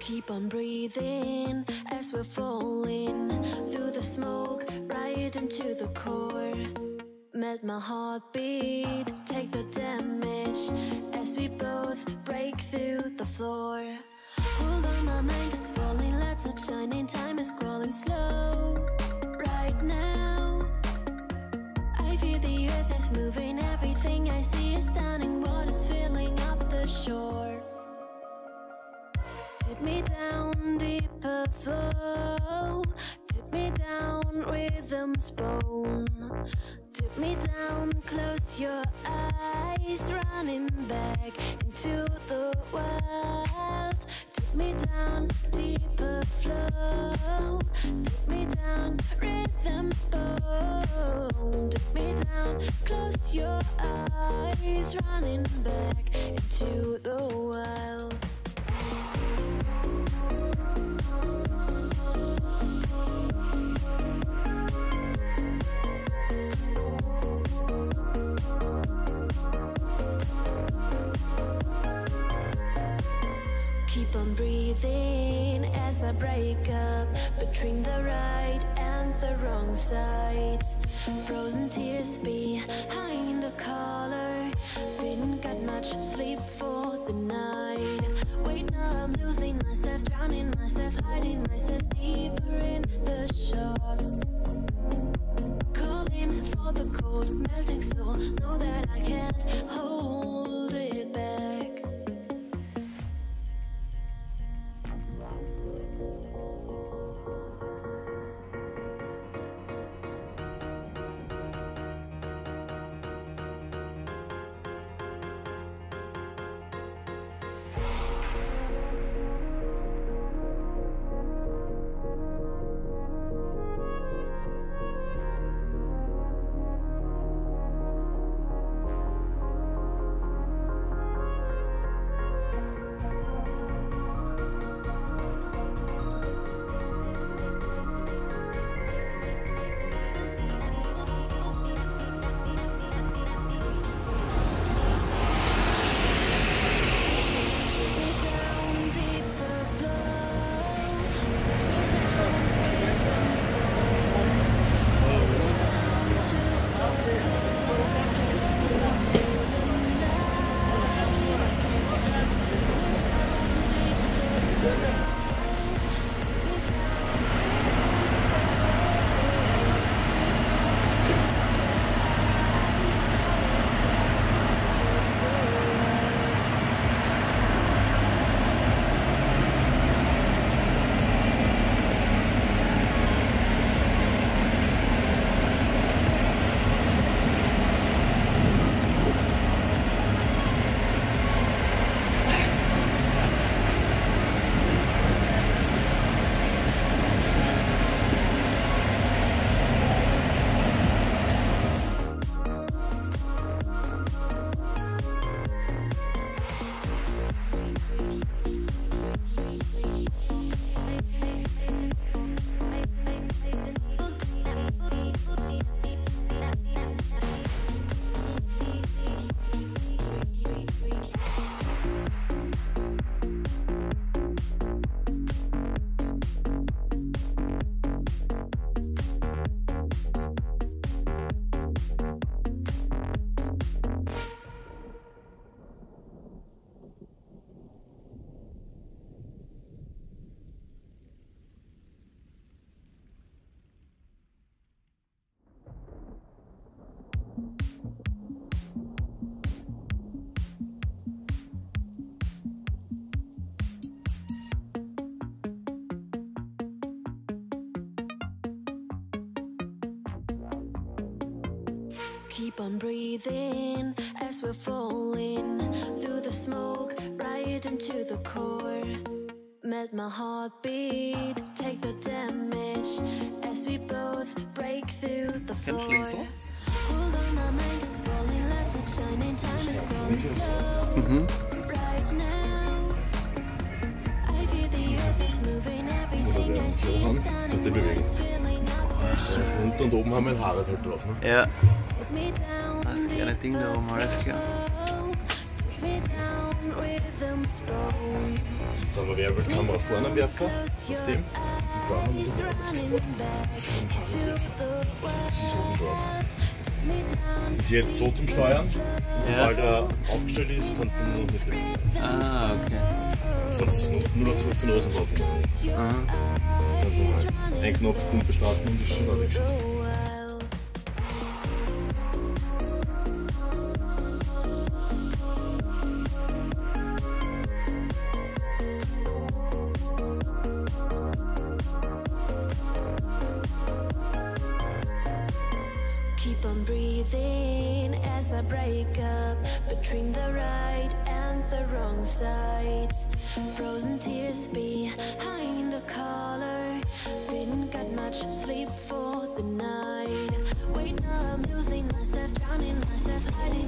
Keep on breathing as we're falling through the smoke, right into the core. Melt my heartbeat, take the damage as we both break through the floor. Hold on, my mind is falling, lights are shining, time is crawling slow. Right now I feel the earth is moving, everything I see is stunning. Water's filling up the shore. Dip me down, deeper flow. Dip me down, rhythm's bone. Dip me down, close your eyes, running back into the wild. Dip me down, deeper flow. Dip me down, rhythm's bone. Dip me down, close your eyes, running back into the wild. Breathing as I break up between the right and the wrong sides. Frozen tears behind the collar. Didn't get much sleep for the night. Wait, now I'm losing myself, drowning myself, hiding myself deeper in the shots. Calling for the cold, melting soul. Know that I can't hold it back. Keep on breathing as we're falling through the smoke, right into the core. Melt my heartbeat, take the damage as we both break through the floor. Hold on, my mind is falling, lights are shining, time is growing slow. Right now I feel the earth is moving, everything I see is down, it's filling up the shore. Und oben haben wir Haare halt drauf, ne? Ja. That's the kind of thing though, Mara. Da war Werbel, kann man vorne werfen, auf dem. Wow. Das ist unscharf. Ist jetzt so zum Steuern, sobald er aufgestellt ist, kannst du nur noch mit dem. Ah, okay. Sonst ist es nur noch 15 Rosen drauf. Ah. Dann ein Knopf, Pumpe starten und ist schon da weggeschickt. Keep on breathing as I break up between the right and the wrong sides. Frozen tears behind the collar. Didn't get much sleep for the night. Wait, now I'm losing myself, drowning myself, hiding.